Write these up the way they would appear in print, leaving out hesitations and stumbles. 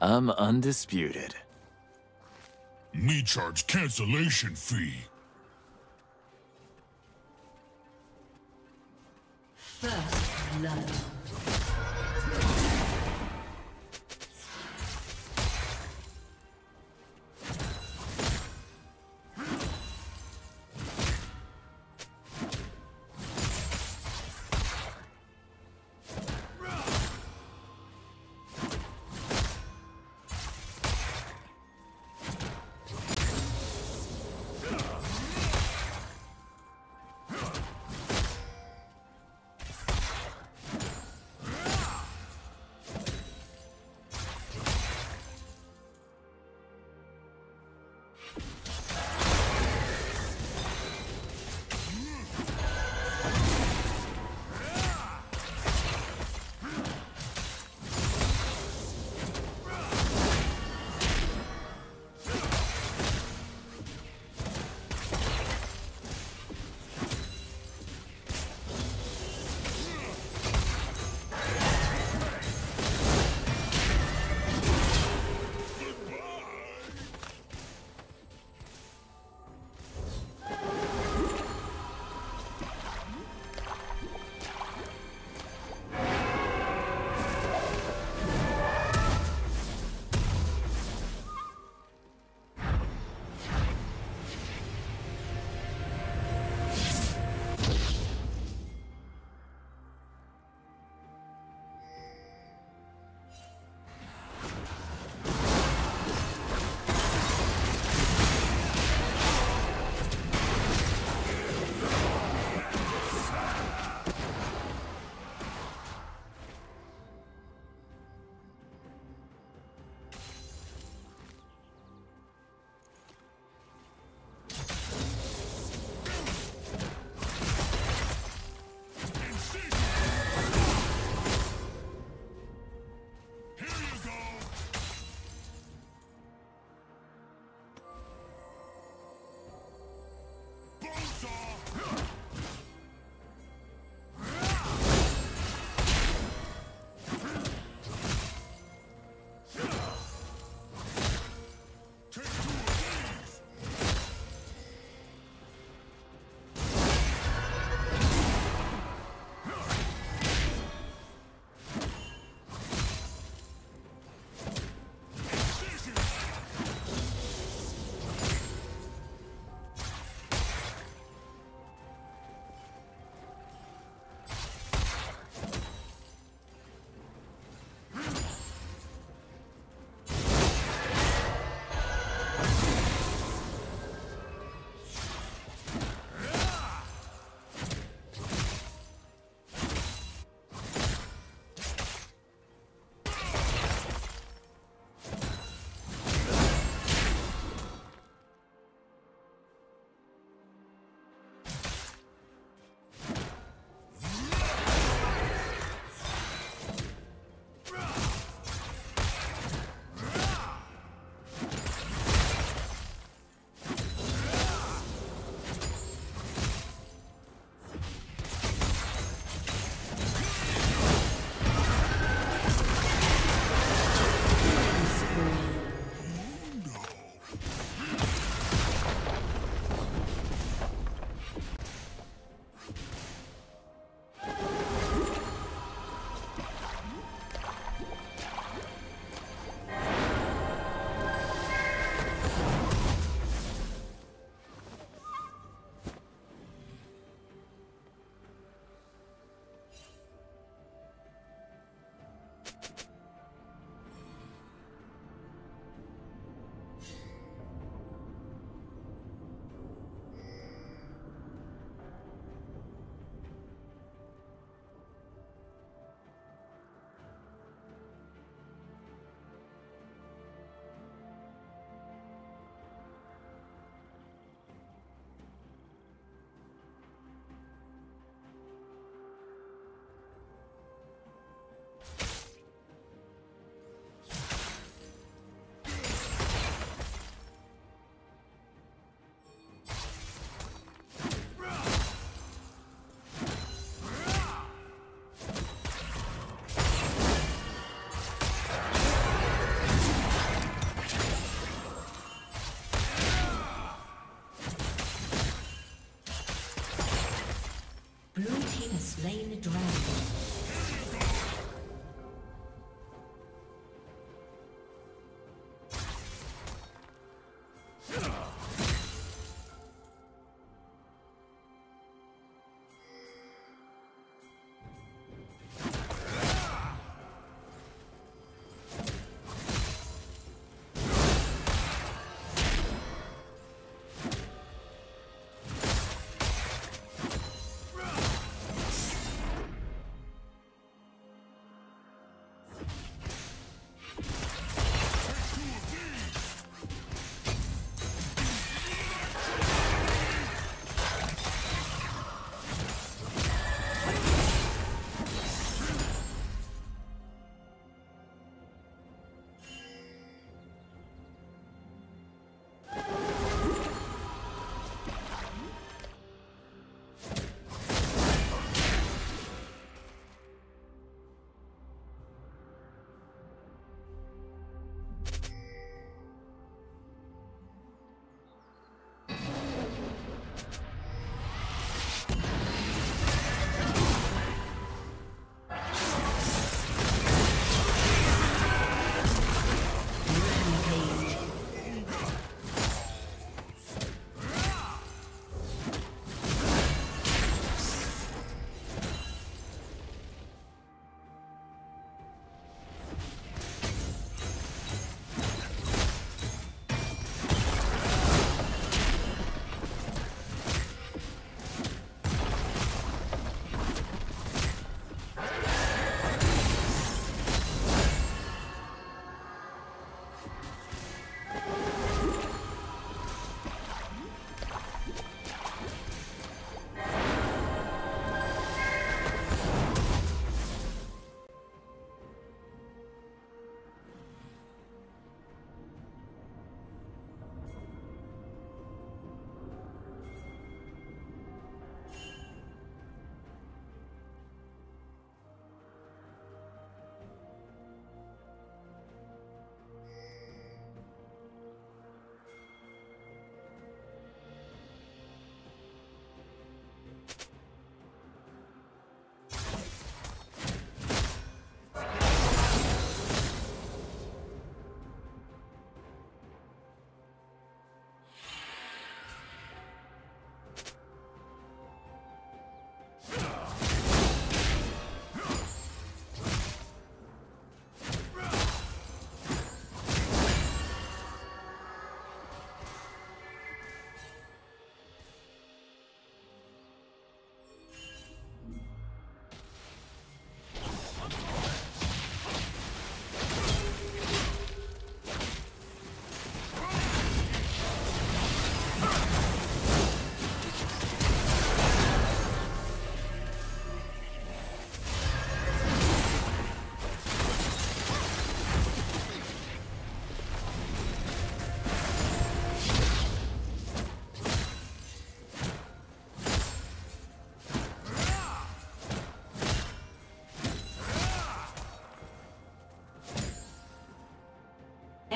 I'm undisputed. Me charge cancellation fee. First blood.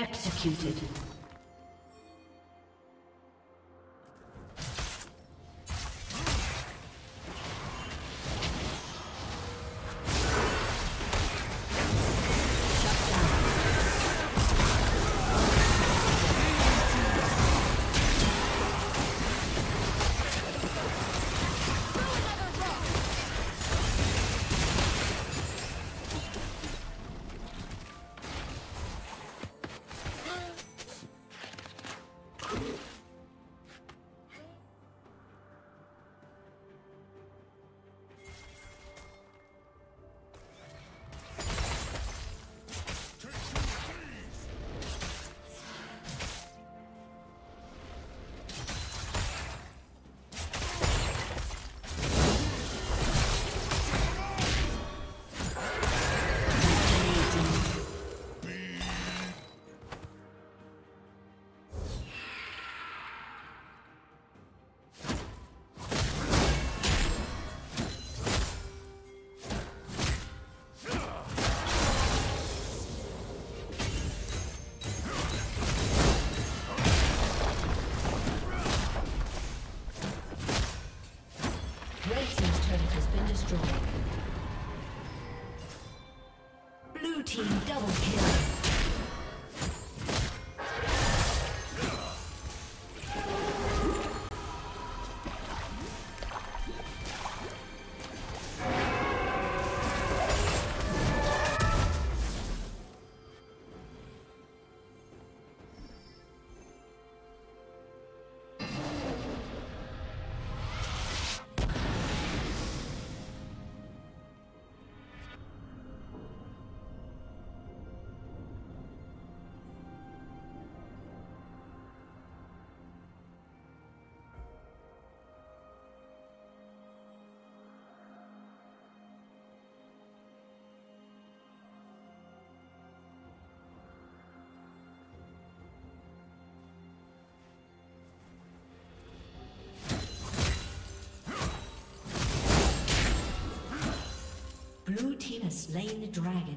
Executed. team has slain the dragon.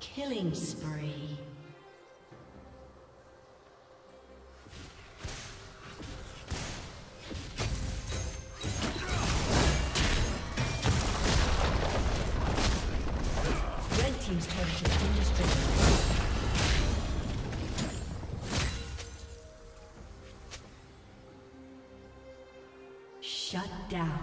Killing spree. Red team's turret has been destroyed. Shut down.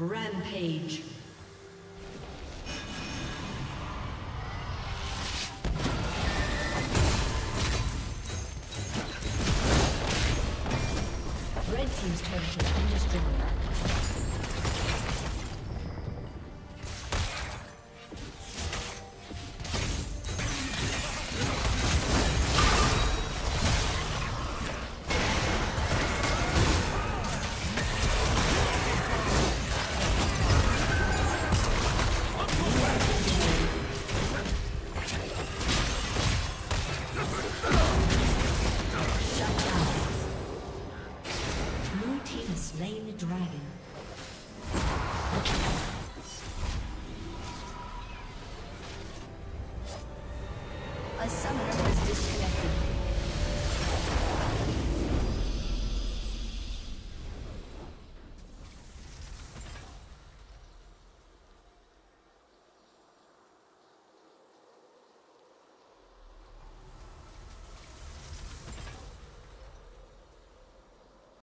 Rampage. team's turret has been destroyed. A summoner was disconnected.